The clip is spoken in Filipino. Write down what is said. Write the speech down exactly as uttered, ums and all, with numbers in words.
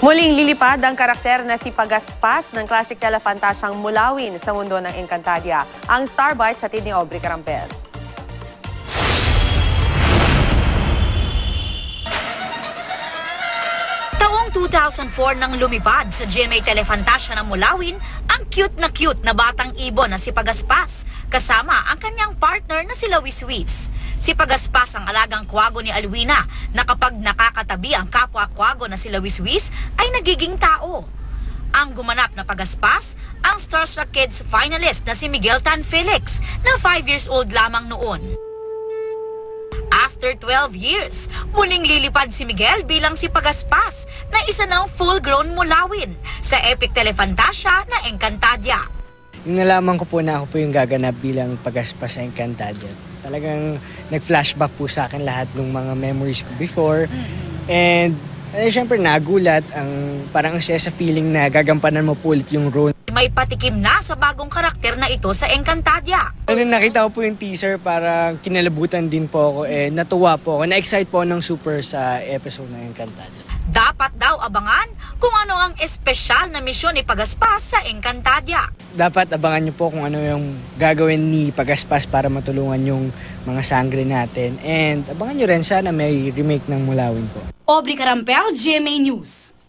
Muling lilipad ang karakter na si Pagaspas ng classic telefantasyang Mulawin sa mundo ng Encantadia. Ang Starbite sa tin ni Obri Carampel. Taong two thousand four nang lumipad sa G M A Telefantasya ng Mulawin, ang cute na cute na batang ibon na si Pagaspas kasama ang kanyang partner na si Luis Sweets. Si Pagaspas ang alagang kwago ni Alwina na kapag nakakatabi ang kapwa-kwago na si Luis Sweets ay nagiging tao. Ang gumanap na Pagaspas, ang Starstruck Kids finalist na si Miguel Tanfelix na five years old lamang noon. After twelve years, muling lilipad si Miguel bilang si Pagaspas na isa ng full-grown Mulawin sa epic telefantasya na Encantadia. Yung nalaman ko po na ako po yung gaganap bilang Pagaspas sa Encantadia, talagang nag-flashback po sa akin lahat ng mga memories ko before. And eh, syempre nagulat, ang, parang ang saya sa feeling na gagampanan mo po ulit yung role. May patikim na sa bagong karakter na ito sa Encantadia. Nung nakita ko po yung teaser, parang kinalabutan din po ako. Eh, natuwa po ako, na-excite po ng super sa episode ng Encantadia. Dapat daw abangan kung ano ang espesyal na misyon ni Pagaspas sa Encantadia. Dapat abangan niyo po kung ano yung gagawin ni Pagaspas para matulungan yung mga sangre natin. And abangan niyo rin sana may remake ng Mulawin po. Obri Carampel, G M A News.